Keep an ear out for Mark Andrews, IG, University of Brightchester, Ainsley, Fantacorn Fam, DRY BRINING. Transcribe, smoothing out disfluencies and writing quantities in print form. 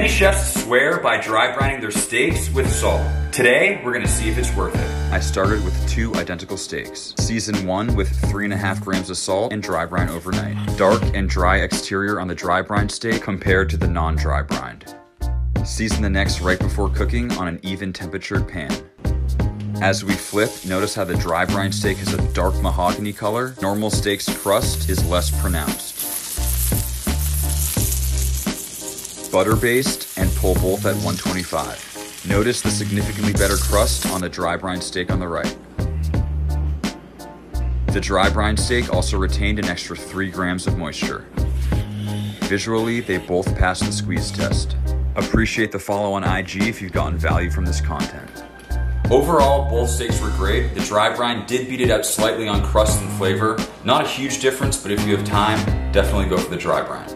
Many chefs swear by dry brining their steaks with salt. Today, we're gonna see if it's worth it. I started with 2 identical steaks. Season 1 with 3.5 grams of salt and dry brine overnight. Dark and dry exterior on the dry brine steak compared to the non-dry brined. Season the next right before cooking on an even temperatured pan. As we flip, notice how the dry brine steak has a dark mahogany color. Normal steak's crust is less pronounced. Butter baste and pull both at 125. Notice the significantly better crust on the dry brine steak on the right. The dry brine steak also retained an extra 3 grams of moisture. Visually, they both passed the squeeze test. Appreciate the follow on IG if you've gotten value from this content. Overall, both steaks were great. The dry brine did beat it up slightly on crust and flavor. Not a huge difference, but if you have time, definitely go for the dry brine.